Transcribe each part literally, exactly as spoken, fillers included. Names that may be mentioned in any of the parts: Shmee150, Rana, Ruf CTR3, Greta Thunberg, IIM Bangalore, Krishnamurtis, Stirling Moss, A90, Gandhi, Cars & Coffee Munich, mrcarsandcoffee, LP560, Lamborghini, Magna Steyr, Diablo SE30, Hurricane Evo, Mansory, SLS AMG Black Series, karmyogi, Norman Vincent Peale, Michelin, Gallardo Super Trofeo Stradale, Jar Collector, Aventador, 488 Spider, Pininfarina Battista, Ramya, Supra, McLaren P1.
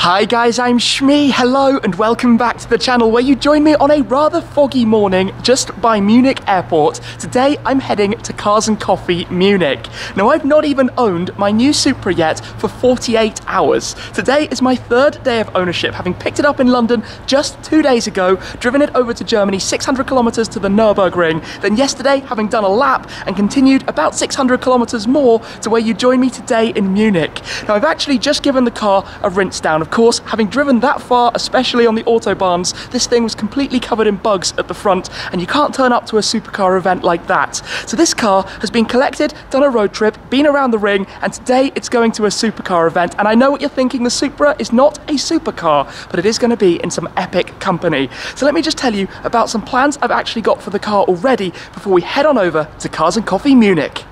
Hi guys, I'm Shmee, hello and welcome back to the channel where you join me on a rather foggy morning just by Munich airport. Today I'm heading to Cars and Coffee Munich. Now I've not even owned my new Supra yet for forty-eight hours. Today is my third day of ownership, having picked it up in London just two days ago, driven it over to Germany six hundred kilometers to the Nürburgring, then yesterday having done a lap and continued about six hundred kilometers more to where you join me today in Munich. Now I've actually just given the car a rinse down. Of course, having driven that far, especially on the autobahns, this thing was completely covered in bugs at the front, and you can't turn up to a supercar event like that. So this car has been collected, done a road trip, been around the ring, and today it's going to a supercar event. And I know what you're thinking, the Supra is not a supercar, but it is going to be in some epic company. So let me just tell you about some plans I've actually got for the car already before we head on over to Cars and Coffee Munich.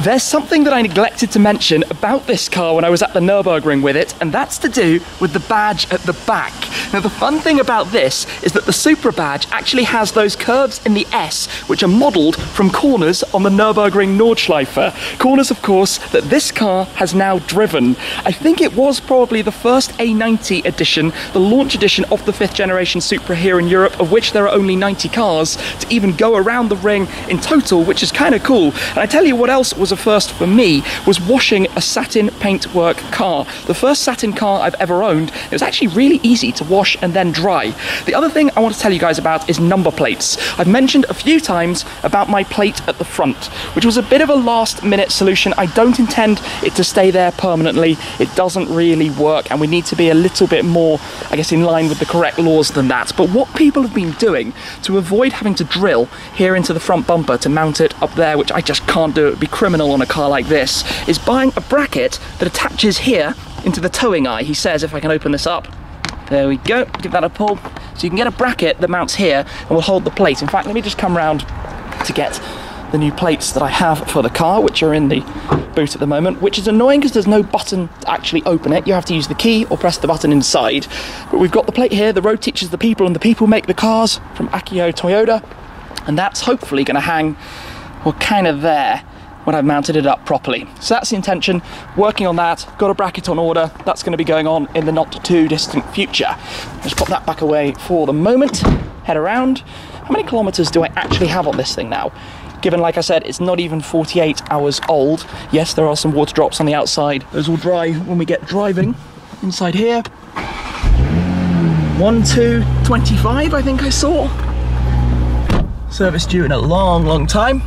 There's something that I neglected to mention about this car when I was at the Nürburgring with it, and that's to do with the badge at the back. Now the fun thing about this is that the Supra badge actually has those curves in the S which are modelled from corners on the Nürburgring Nordschleife. Corners, of course, that this car has now driven. I think it was probably the first A ninety edition, the launch edition of the fifth generation Supra here in Europe, of which there are only ninety cars, to even go around the ring in total, which is kind of cool. And I tell you what else was a first for me was washing a satin paintwork car. The first satin car I've ever owned. It was actually really easy to wash and then dry. The other thing I want to tell you guys about is number plates. I've mentioned a few times about my plate at the front, which was a bit of a last minute solution. I don't intend it to stay there permanently. It doesn't really work, and we need to be a little bit more, I guess, in line with the correct laws than that. But what people have been doing to avoid having to drill here into the front bumper to mount it up there, which I just can't do, it would be criminal on a car like this, is buying a bracket that attaches here into the towing eye. He says, if I can open this up, there we go, give that a pull. So you can get a bracket that mounts here and will hold the plate. In fact, let me just come round to get the new plates that I have for the car, which are in the boot at the moment, which is annoying because there's no button to actually open it. You have to use the key or press the button inside. But we've got the plate here, the road teaches the people and the people make the cars, from Akio Toyota, and that's hopefully going to hang, well, kind of there, when I've mounted it up properly. So that's the intention, working on that, got a bracket on order, that's going to be going on in the not too distant future. Just pop that back away for the moment, head around. How many kilometers do I actually have on this thing now? Given, like I said, it's not even forty-eight hours old. Yes, there are some water drops on the outside. Those will dry when we get driving. Inside here, one two twenty-five, I think I saw. Service due in a long, long time.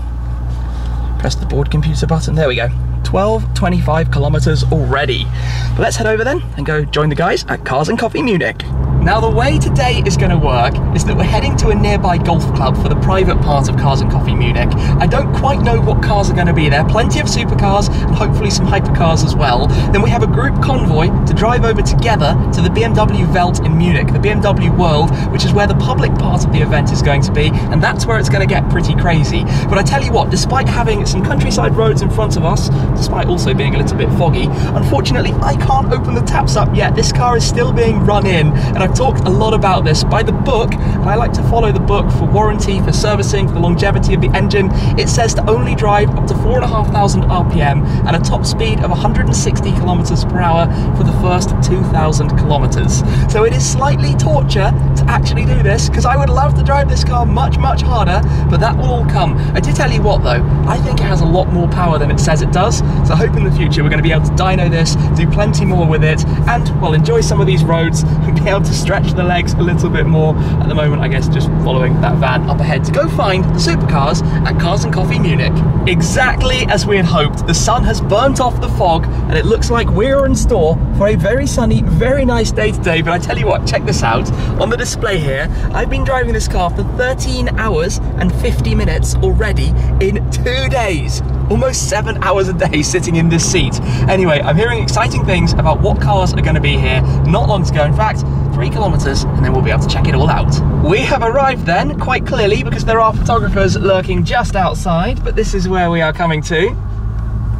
Press the board computer button, there we go. twelve twenty-five kilometers already. But let's head over then and go join the guys at Cars and Coffee Munich. Now the way today is going to work is that we're heading to a nearby golf club for the private part of Cars and Coffee Munich. I don't quite know what cars are going to be there, plenty of supercars and hopefully some hypercars as well. Then we have a group convoy to drive over together to the B M W Welt in Munich, the B M W World, which is where the public part of the event is going to be, and that's where it's going to get pretty crazy. But I tell you what, despite having some countryside roads in front of us, despite also being a little bit foggy, unfortunately I can't open the taps up yet. This car is still being run in, and I've talked a lot about this by the book, and I like to follow the book for warranty, for servicing, for the longevity of the engine. It says to only drive up to four and a half thousand R P M and a top speed of one hundred sixty kilometers per hour for the first two thousand kilometers. So it is slightly torture to actually do this, because I would love to drive this car much, much harder, but that will all come. I did tell you what though, I think it has a lot more power than it says it does, so I hope in the future we're going to be able to dyno this, do plenty more with it, and well, enjoy some of these roads and be able to stretch the legs a little bit more. At the moment, I guess just following that van up ahead to go find the supercars at Cars and Coffee Munich. Exactly as we had hoped, the sun has burnt off the fog and it looks like we're in store for a very sunny, very nice day today. But I tell you what, check this out. On the display here, I've been driving this car for thirteen hours and fifty minutes already in two days. Almost seven hours a day sitting in this seat. Anyway, I'm hearing exciting things about what cars are going to be here not long to go. In fact, three kilometers and then we'll be able to check it all out. We have arrived then, quite clearly, because there are photographers lurking just outside, but this is where we are coming to.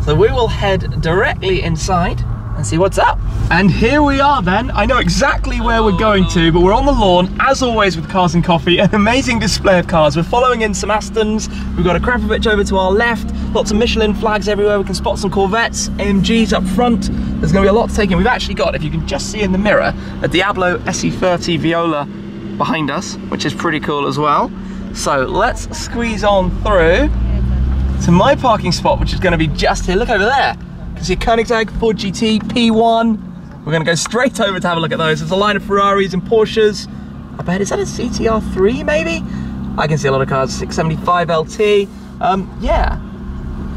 So we will head directly inside and see what's up. And here we are then. I know exactly where we're going to, but we're on the lawn, as always with Cars and Coffee, an amazing display of cars. We're following in some Astons, we've got Akrapovič over to our left, lots of Michelin flags everywhere, we can spot some Corvettes, A M Gs up front. There's gonna be a lot to take in. We've actually got, if you can just see in the mirror, a Diablo S E thirty Viola behind us, which is pretty cool as well. So let's squeeze on through to my parking spot, which is gonna be just here. Look over there. You can see Koenigsegg, Ford G T, P one. We're gonna go straight over to have a look at those. There's a line of Ferraris and Porsches. I bet, is that a C T R three maybe? I can see a lot of cars, six seventy-five L T. Um, yeah,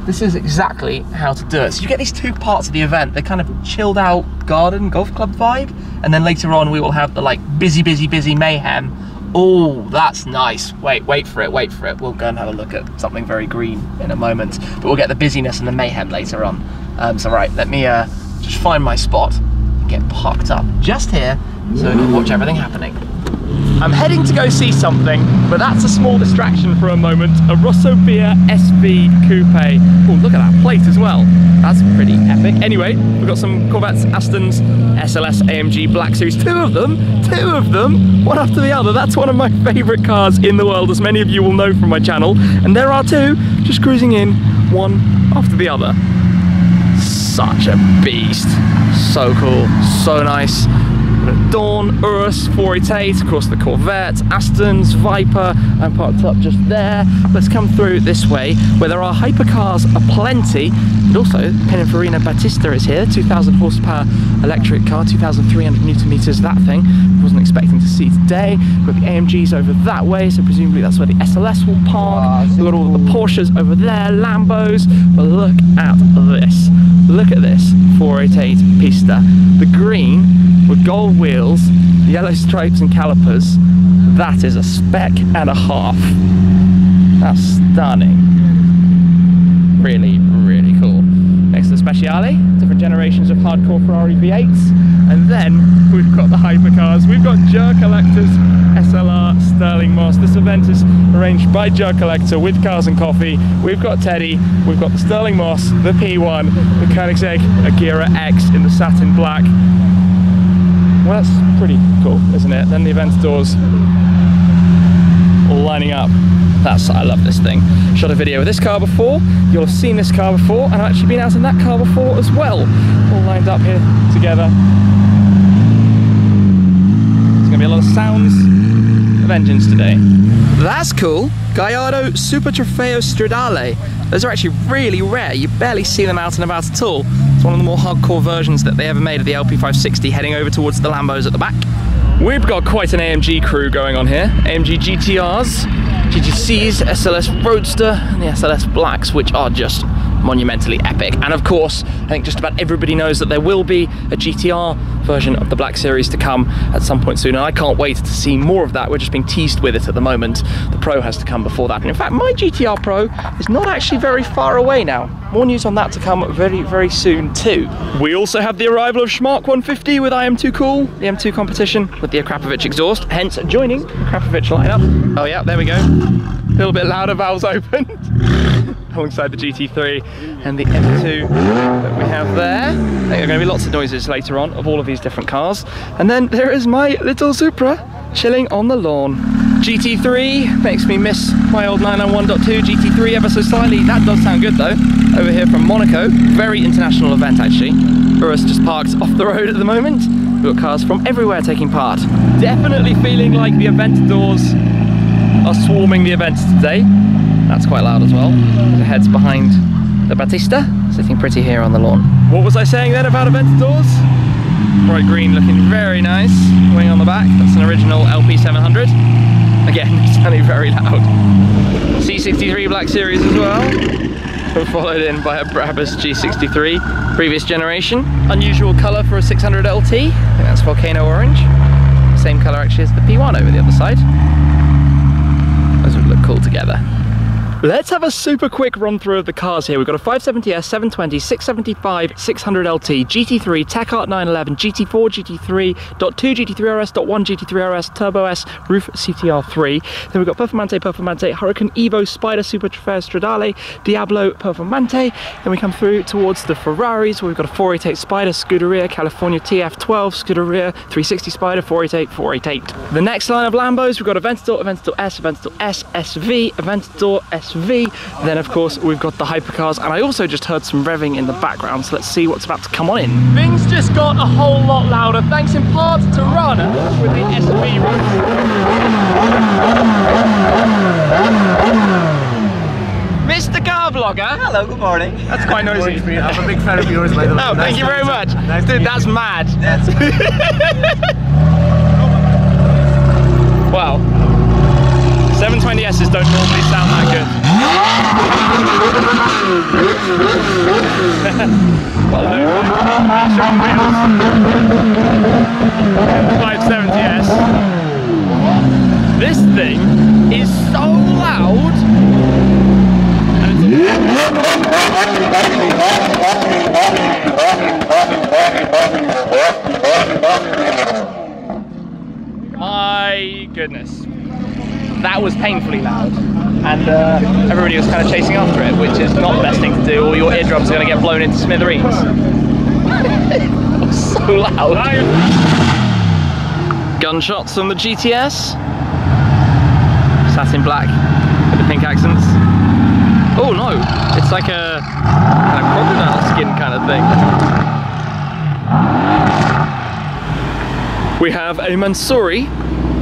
this is exactly how to do it. So you get these two parts of the event. They're kind of chilled out garden, golf club vibe. And then later on we will have the like busy, busy, busy mayhem. Oh, that's nice. Wait, wait for it, wait for it. We'll go and have a look at something very green in a moment, but we'll get the busyness and the mayhem later on. Um, so right, let me uh, just find my spot and get parked up just here so we can watch everything happening. I'm heading to go see something, but that's a small distraction for a moment. A Rosso Beer S V Coupe. Oh, look at that plate as well. That's pretty epic. Anyway, we've got some Corvettes, Astons, S L S A M G Black Series. Two of them, two of them, one after the other. That's one of my favourite cars in the world, as many of you will know from my channel. And there are two, just cruising in, one after the other. Such a beast. So cool, so nice. Dawn, Urus, four eighty-eight, of course the Corvette, Astons, Viper. I'm parked up just there. Let's come through this way where there are hypercars aplenty, and also Pininfarina Battista is here, two thousand horsepower electric car, two thousand three hundred newton meters, that thing. Wasn't expecting to see today. We've got the A M Gs over that way, so presumably that's where the S L S will park. We've got all the Porsches over there, Lambos, but look at this. Look at this, four eighty-eight Pista. The green with gold wheels, yellow stripes and calipers. That is a spec and a half. That's stunning. Really, really cool. Next to the Speciale, different generations of hardcore Ferrari V eights. And then we've got the hypercars. We've got Jar Collectors, S L R, Stirling Moss. This event is arranged by Jar Collector with Cars and Coffee. We've got Teddy, we've got the Stirling Moss, the P one, the Koenigsegg Agera X in the satin black. Well, that's pretty cool, isn't it? Then the event doors all lining up. That's, I love this thing. Shot a video of this car before, you'll have seen this car before, and I've actually been out in that car before as well. All lined up here together. There's gonna be a lot of sounds of engines today. That's cool. Gallardo Super Trofeo Stradale. Those are actually really rare, you barely see them out and about at all. It's one of the more hardcore versions that they ever made of the L P five sixty, heading over towards the Lambos at the back. We've got quite an A M G crew going on here. A M G G T Rs, G T Cs, S L S Roadster, and the S L S Blacks, which are just monumentally epic. And of course, I think just about everybody knows that there will be a G T R version of the Black Series to come at some point soon, and I can't wait to see more of that. We're just being teased with it at the moment. The Pro has to come before that, and in fact my G T R Pro is not actually very far away now. More news on that to come very, very soon too. We also have the arrival of Shmee one fifty with I Am Too Cool, the M two competition with the Akrapovič exhaust, hence joining the Akrapovič lineup. Oh yeah, there we go. A little bit louder, valves opened. Alongside the G T three and the M two that we have there. There are going to be lots of noises later on of all of these different cars. And then there is my little Supra chilling on the lawn. G T three makes me miss my old nine nine one point two G T three ever so slightly. That does sound good though. Over here from Monaco, very international event actually. Urus just parked off the road at the moment. We've got cars from everywhere taking part. Definitely feeling like the event doors are swarming the events today. That's quite loud as well. The head's behind the Battista, sitting pretty here on the lawn. What was I saying then about Aventadors? Bright green, looking very nice. Wing on the back, that's an original L P seven hundred. Again, sounding very loud. C sixty-three Black Series as well. Followed in by a Brabus G sixty-three, previous generation. Unusual colour for a six hundred L T. I think that's volcano orange. Same colour actually as the P one over the other side. Those would look cool together. Let's have a super quick run through of the cars here. We've got a five seventy S, seven twenty, six seventy-five, six hundred L T, G T three, Tacart nine eleven, G T four, G T three, .two, G T three R S, .one, G T three R S, Turbo S, Roof C T R three. Then we've got Performante, Performante, Hurricane Evo, Spider, Super Trofeo Stradale, Diablo, Performante. Then we come through towards the Ferraris, where we've got a four eighty-eight Spider, Scuderia, California T F twelve, Scuderia, three sixty Spider, four eighty-eight, four eighty-eight. The next line of Lambos, we've got Aventador, Aventador S, Aventador S, S V, Aventador S, S V. Then of course we've got the hypercars, and I also just heard some revving in the background, so let's see what's about to come on in. Things just got a whole lot louder, thanks in part to Rana with the S V run. Mister Car Blogger. Hello, good morning. That's quite noisy. I'm a big fan of yours, by the way. Oh, thank you very much. Nice Dude, that's you. mad. That's mad. Wow. seven twenty S's don't normally sound that good. Well, no, five seventy S. This thing is so loud. My goodness. That was painfully loud, and uh, everybody was kind of chasing after it, which is not the best thing to do, or your eardrums are going to get blown into smithereens. It was so loud. Gunshots on the G T S. Satin black with the pink accents. Oh no, it's like a, a crocodile skin kind of thing. We have a Mansory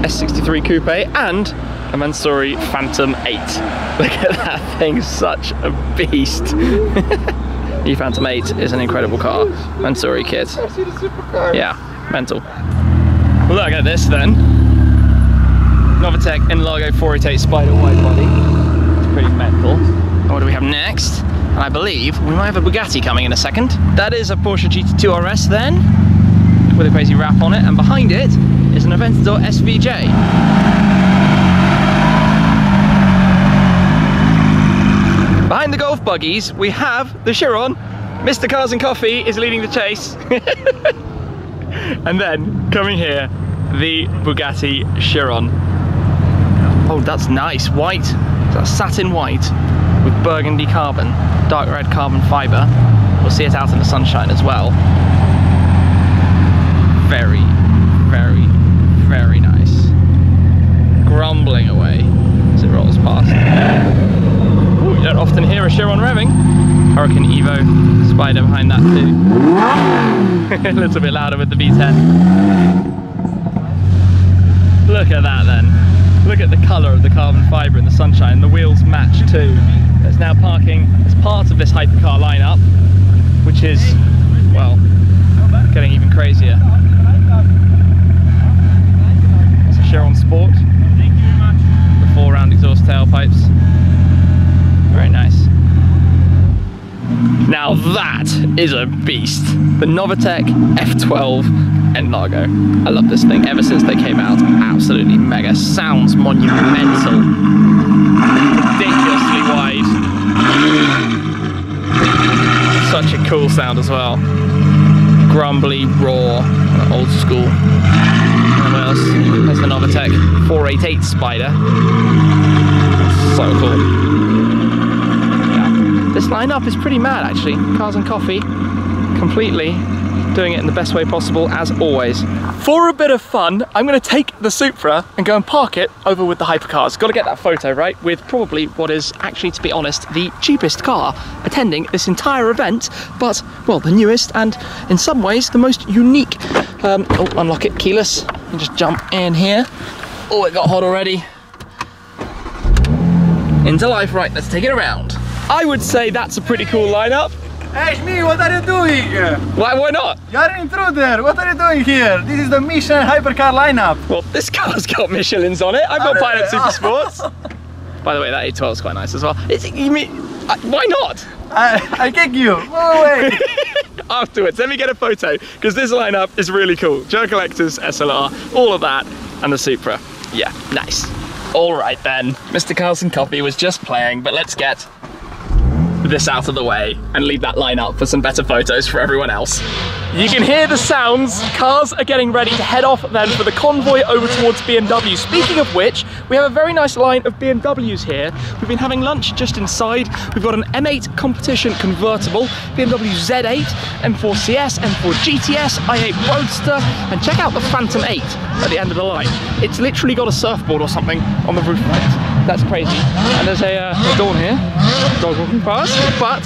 S sixty-three Coupe and a Mansory Phantom eight. Look at that thing, such a beast. The Phantom eight is an incredible car. Mansory kid. Yeah, mental. Look at this then. Novatec Inlago four eighty-eight Spider wide body. It's pretty mental. And what do we have next? And I believe we might have a Bugatti coming in a second. That is a Porsche G T two R S then, with a crazy wrap on it, and behind it is an Aventador S V J. Behind the golf buggies, we have the Chiron. Mister Cars and Coffee is leading the chase. And then, coming here, the Bugatti Chiron. Oh, that's nice, white. That's satin white with burgundy carbon, dark red carbon fiber. We'll see it out in the sunshine as well. Very, very, very nice. Grumbling away as it rolls past. Ooh, you don't often hear a Chiron revving. Hurricane Evo, Spider behind that too. A little bit louder with the V ten. Look at that then. Look at the colour of the carbon fibre and the sunshine. The wheels match too. It's now parking as part of this hypercar lineup, which is, well, getting even crazier. It's a Chiron Sport. Thank you very much. The four round exhaust tailpipes. Very nice. Now that is a beast. The Novatec F twelve Enlago. I love this thing ever since they came out. Absolutely mega. Sounds monumental. Ridiculously wide. Such a cool sound as well. Grumbly, raw, old school. And what else? There's the Novatec four eighty-eight Spider. So cool. Yeah. This lineup is pretty mad actually. Cars and Coffee, completely doing it in the best way possible as always. For a bit of fun, I'm going to take the Supra and go and park it over with the hypercars. Got to get that photo right with probably what is actually, to be honest, the cheapest car attending this entire event, but, well, the newest and in some ways the most unique. Um, oh, unlock it, keyless, and just jump in here. Oh, it got hot already. Into life, right, let's take it around. I would say that's a pretty cool lineup. Hey Shmee, what are you doing? Why, why not? You're an intruder, what are you doing here? This is the Michelin hypercar lineup. Well, this car's got Michelins on it. I've got Pilot Super Sports. By the way, that A twelve is quite nice as well. It's, you mean, I, why not? I, I kick you, go away. Afterwards, let me get a photo, because this lineup is really cool. Jar Collectors, S L R, all of that, and the Supra. Yeah, nice. Alright then, Mister Carson Coffee was just playing, but let's get this out of the way and leave that line up for some better photos for everyone else. You can hear the sounds. Cars are getting ready to head off then for the convoy over towards B M W. Speaking of which, we have a very nice line of B M Ws here. We've been having lunch just inside. We've got an M eight Competition convertible, B M W Z eight, M four C S, M four G T S, i eight Roadster, and check out the Phantom eight at the end of the line. It's literally got a surfboard or something on the roof of it. That's crazy. And there's a uh, dawn here, dog walking past, but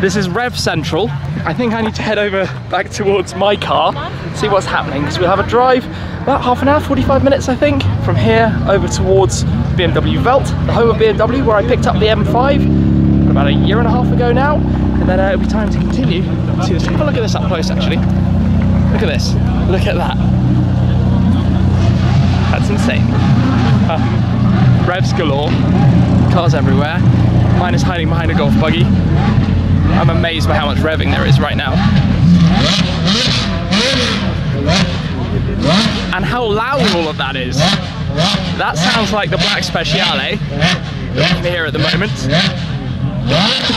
this is Rev Central. I think I need to head over back towards my car, see what's happening, because we'll have a drive about half an hour, forty-five minutes I think, from here over towards B M W Welt, the home of B M W, where I picked up the M five about a year and a half ago now, and then uh, it'll be time to continue. See, let's have a look at this up close actually. Look at this, look at that. That's insane. Uh, revs galore, cars everywhere. Mine is hiding behind a golf buggy. I'm amazed by how much revving there is right now. And how loud all of that is. That sounds like the Black Speciale that we can hear at the moment.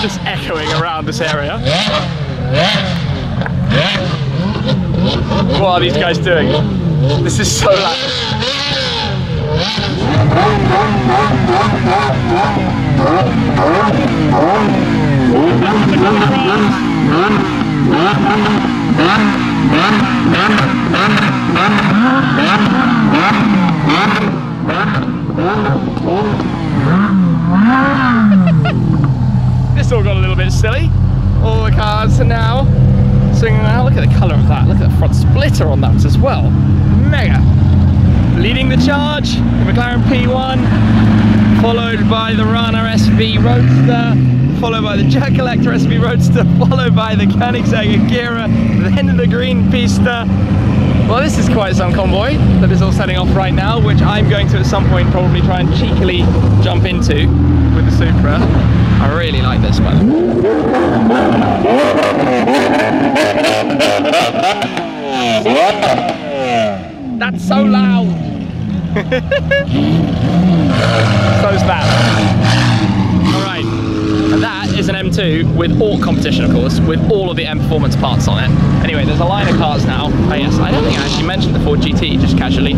Just echoing around this area. What are these guys doing? This is so loud. This all got a little bit silly. All the cars are now singing out. Look at the colour of that. Look at the front splitter on that as well. Mega. Leading the charge, the McLaren P one, followed by the Rana S V Roadster, followed by the Jar Collector S V Roadster, followed by the Koenigsegg Agera, then the Nürburgring Pista. Well, this is quite some convoy that is all setting off right now, which I'm going to at some point probably try and cheekily jump into with the Supra. I really like this one. That's so loud! So's that. Alright. And that is an M two with all competition, of course, with all of the M Performance parts on it. Anyway, there's a line of cars now. Oh yes, I don't think I actually mentioned the Ford G T, just casually.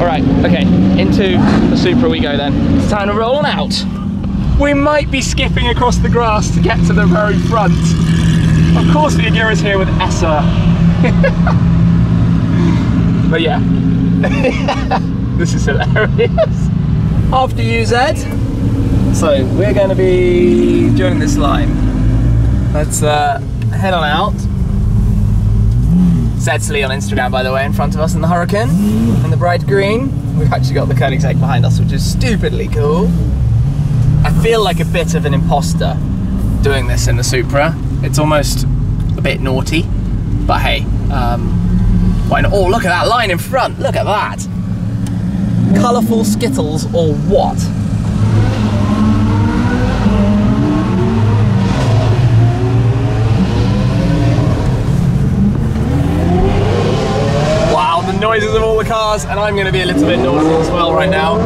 Alright, okay, into the Supra we go then. It's time to roll on out. We might be skipping across the grass to get to the very front. Of course the Agera's here with Essa. But yeah, this is hilarious. After you, Zed. So we're going to be joining this line. Let's uh, head on out. Zedsley on Instagram, by the way, in front of us in the Hurricane, in the bright green. We've actually got the Koenigsegg behind us, which is stupidly cool. I feel like a bit of an imposter doing this in the Supra. It's almost a bit naughty, but hey, um, why not? Oh, look at that line in front, look at that. Colourful Skittles or what? Noises of all the cars, and I'm going to be a little bit naughty as well right now.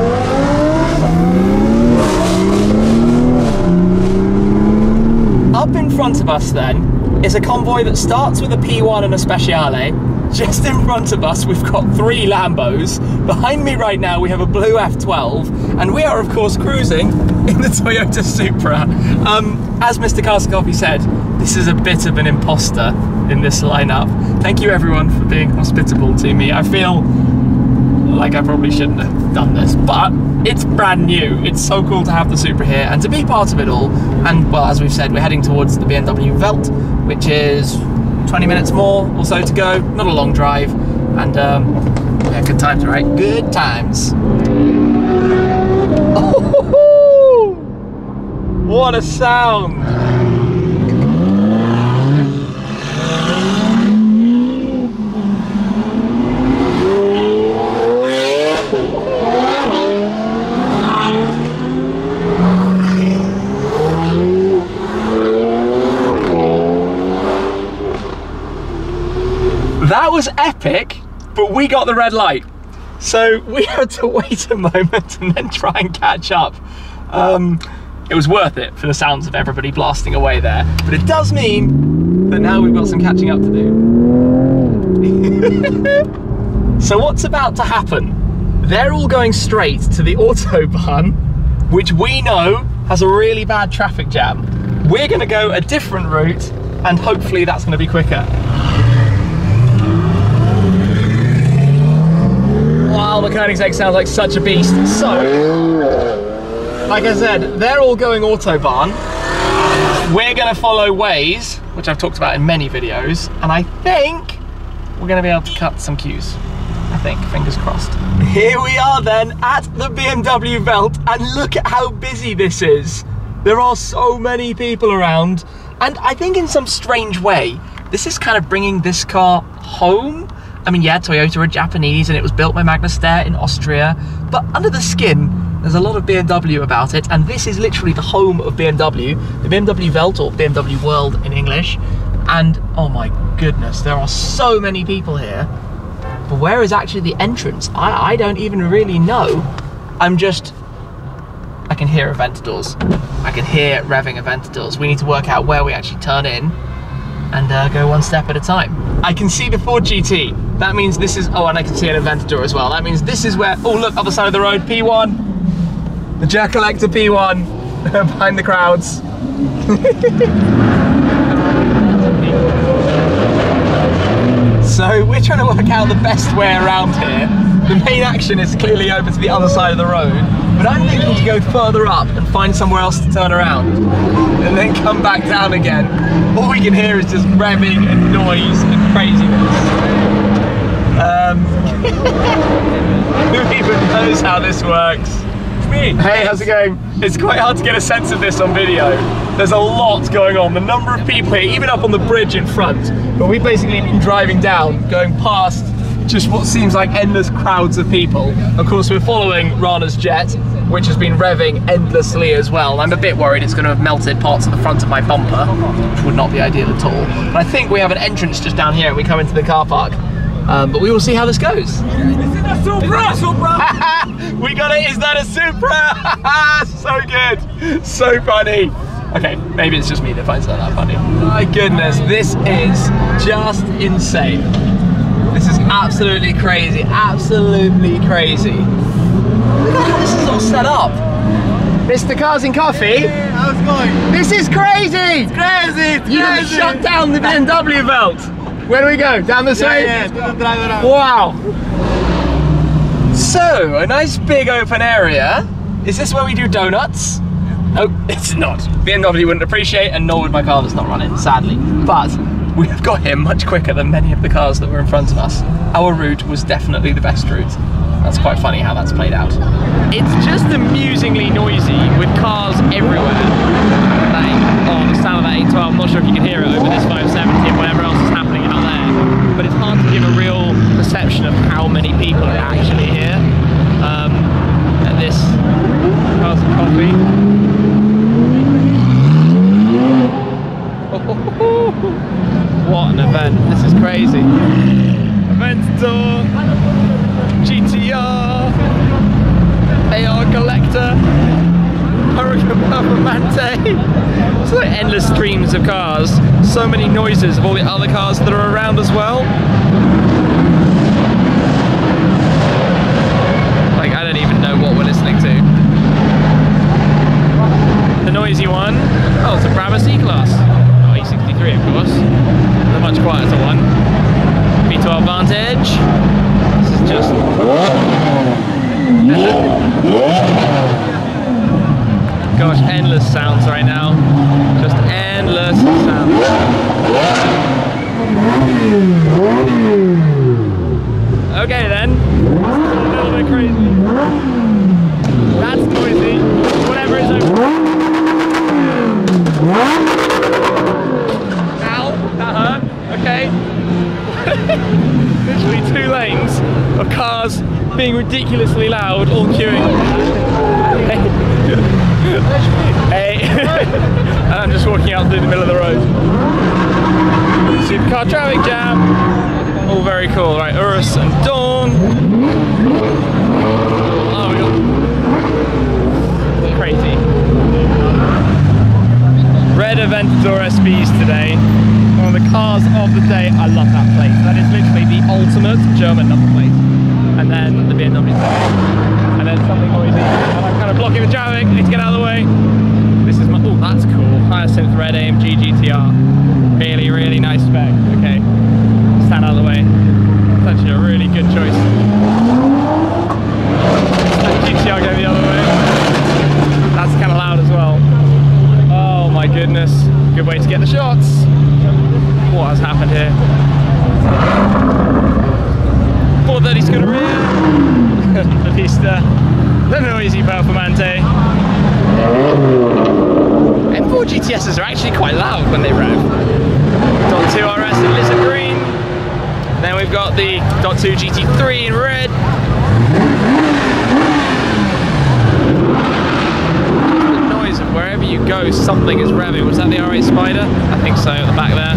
Up in front of us then is a convoy that starts with a P one and a Speciale. Just in front of us we've got three Lambos. Behind me right now we have a blue F twelve, and we are of course cruising in the Toyota Supra. Um, as Mister Carson Coffee said, this is a bit of an imposter in this lineup. Thank you everyone for being hospitable to me. I feel like I probably shouldn't have done this, but it's brand new. It's so cool to have the Supra here and to be part of it all. And well, as we've said, we're heading towards the B M W Welt, which is twenty minutes more or so to go. Not a long drive, and um, yeah, good times, right? Good times. Oh, what a sound! That was epic, but we got the red light. So we had to wait a moment and then try and catch up. Um, it was worth it for the sounds of everybody blasting away there, but it does mean that now we've got some catching up to do. So what's about to happen? They're all going straight to the Autobahn, which we know has a really bad traffic jam. We're gonna go a different route, and hopefully that's gonna be quicker. Wow, the Koenigsegg sounds like such a beast. So, like I said, they're all going Autobahn. We're gonna follow Waze, which I've talked about in many videos, and I think we're gonna be able to cut some queues. I think, fingers crossed. Here we are then at the B M W Welt, and look at how busy this is. There are so many people around, and I think in some strange way, this is kind of bringing this car home. I mean, yeah, Toyota are Japanese and it was built by Magna Steyr in Austria, but under the skin, there's a lot of B M W about it, and this is literally the home of B M W, the B M W Welt, or B M W World in English, and oh my goodness, there are so many people here. But where is actually the entrance? I, I don't even really know. I'm just, I can hear Aventadors. I can hear revving Aventadors. We need to work out where we actually turn in and uh, go one step at a time. I can see the Ford G T. That means this is, oh, and I can see an Aventador as well. That means this is where, oh look, other side of the road, P one. The Jar Collector P one, behind the crowds. So we're trying to work out the best way around here. The main action is clearly over to the other side of the road, but I'm thinking to go further up and find somewhere else to turn around, and then come back down again. All we can hear is just revving and noise and craziness. Um, who even knows how this works? Me. Hey, how's it going? It's quite hard to get a sense of this on video. There's a lot going on. The number of people here, even up on the bridge in front, but we've basically been driving down, going past just what seems like endless crowds of people. Of course, we're following Rana's jet, which has been revving endlessly as well. I'm a bit worried it's going to have melted parts of the front of my bumper, which would not be ideal at all. But I think we have an entrance just down here and we come into the car park. Um, but we will see how this goes. Is it a Supra? Is it a Supra? We got it. Is that a Supra? So good. So funny. Okay, maybe it's just me that finds that funny. My goodness, this is just insane. This is absolutely crazy. Absolutely crazy. Look at how this is all set up. Mister Cars and Coffee. Hey, how's it going? This is crazy. It's crazy. It's you crazy. Shut down the B M W Welt. Where do we go? Down the street? Yeah, yeah, drive around. Wow! So, a nice big open area. Is this where we do donuts? No, it's not. B M W wouldn't appreciate, and nor would my car that's not running, sadly. But we have got here much quicker than many of the cars that were in front of us. Our route was definitely the best route. That's quite funny how that's played out. It's just amusingly noisy with cars everywhere. Oh, the sound of that eight twelve, I'm not sure if you can hear it over this five seventy and whatever else is happening out there, but it's hard to give a real perception of how many people are actually here um, at this Cars and Coffee. Oh, what an event, this is crazy. Aventador, G T R, A R Collector, Performante. It's like endless streams of cars. So many noises of all the other cars that are around as well. Like, I don't even know what we're listening to. The noisy one. Oh, it's a Brabham C-Class. Oh, E sixty-three, of course. The much quieter one. V twelve Vantage. This is just... Gosh, endless sounds right now. Just endless sounds. Okay then. A little bit crazy. That's noisy. Whatever is over. Ow, that hurt. Okay. Literally two lanes of cars being ridiculously loud, all queuing. Hey, I'm just walking out through the middle of the road. Supercar traffic jam. All very cool, right? Urus and Dawn. down. Oh, we got crazy. Red Aventador S Bs today. One of the cars of the day. I love that plate. That is literally the ultimate German number plate. And then the B M W. And then something noisy. And I'm kind of blocking the traffic. I need to get out of the way. This is my. Oh, that's cool. Hyacinth Red A M G G T R. Really, really nice spec. Okay. Stand out of the way. It's actually a really good choice. That G T R going the other way. That's kind of loud as well. Oh my goodness. Good way to get the shots. What has happened here? four thirty Scuderia. Battista. The noisy Performante. M four G T Ss are actually quite loud when they rev. Dot two R S in Lizard Green. Then we've got the Dot two G T three in red. The noise of wherever you go, something is revving. Was that the R eight Spider? I think so, at the back there.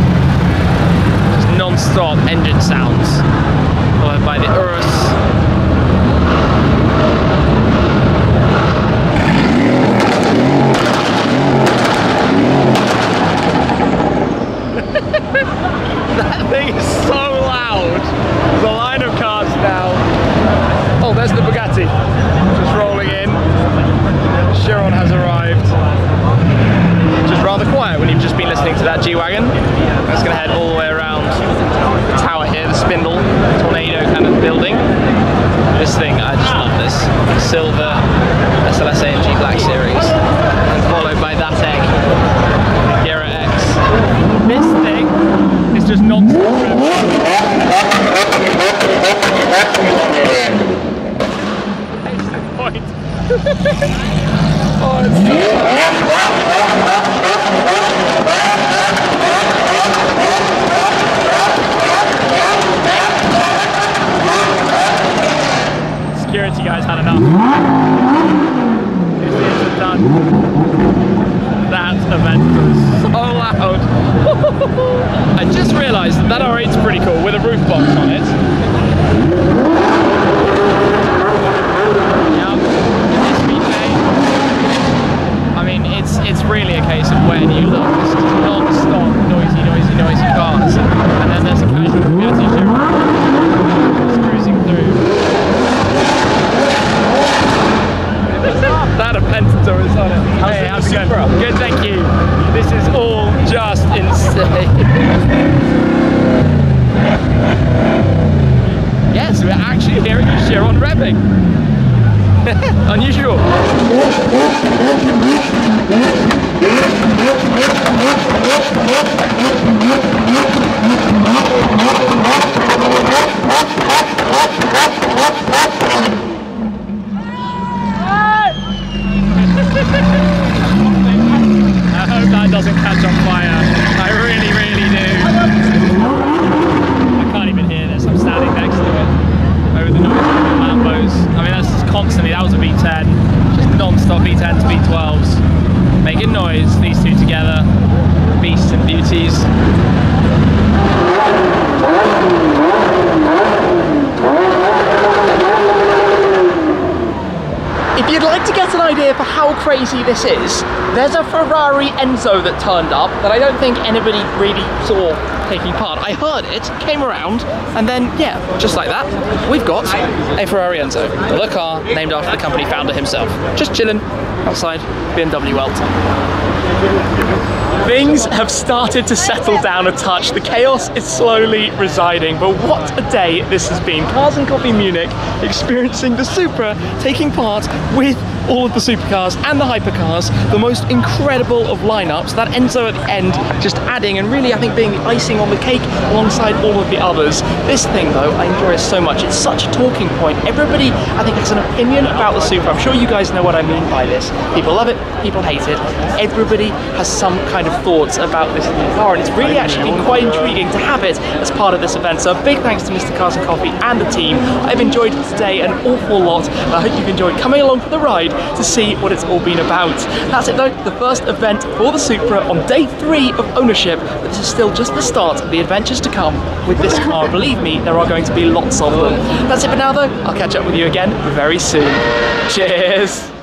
Just non-stop engine sounds. Followed by the Urus. That thing is so loud. There's a line of cars now. Oh, there's the Bugatti. Just rolling in. Chiron has arrived. Just rather quiet when you've just been listening to that G-Wagon. That's going to head all the way around the tower here, the spindle, tornado kind of building. This thing, I just love this. Silver S L S A M G Black Series. And followed by that egg. Agera X. This thing. It's just not. Point. Oh, it's so loud. Security guys had enough. Done. That event was so loud. I just realised that that R eight's pretty cool with a roof box on it. Yep. I mean, it's it's really a case of where do you look. It's just non-stop noisy, noisy, noisy cars, and then there's a casual Bugatti Chiron cruising through. That Aventador is on it. How's hey, how's it going? Supra? Good, thank you. This is all just insane. Yes, we're actually hearing you Chiron revving. Unusual. I hope that doesn't catch on fire. I really, really do. I can't even hear this. I'm standing next to it. Over the noise of the Lambos. I mean, that's just constantly. That was a V ten. Just non-stop V tens, V twelves. Making noise. These two together. Beasts and beauties. If you'd like to get an idea for how crazy this is, there's a Ferrari Enzo that turned up that I don't think anybody really saw taking part. I heard it, came around, and then, yeah, just like that, we've got a Ferrari Enzo. The car named after the company founder himself. Just chilling outside B M W Welt. Things have started to settle down a touch. The chaos is slowly residing, but what a day this has been. Cars and Coffee Munich experiencing the Supra, taking part with all of the supercars and the hypercars, the most incredible of lineups. That Enzo at the end just adding and really, I think, being the icing on the cake alongside all of the others. This thing, though, I enjoy it so much. It's such a talking point. Everybody, I think, has an opinion about the Supra. I'm sure you guys know what I mean by this. People love it, people hate it. Everybody has some kind of thoughts about this car, and it's really actually been quite intriguing to have it as part of this event. So a big thanks to Mister Cars and Coffee and the team. I've enjoyed today an awful lot. I hope you've enjoyed coming along for the ride. to see what it's all been about. That's it though, the first event for the Supra on day three of ownership, but this is still just the start of the adventures to come with this car. Believe me, there are going to be lots of them. That's it for now though, I'll catch up with you again very soon. Cheers!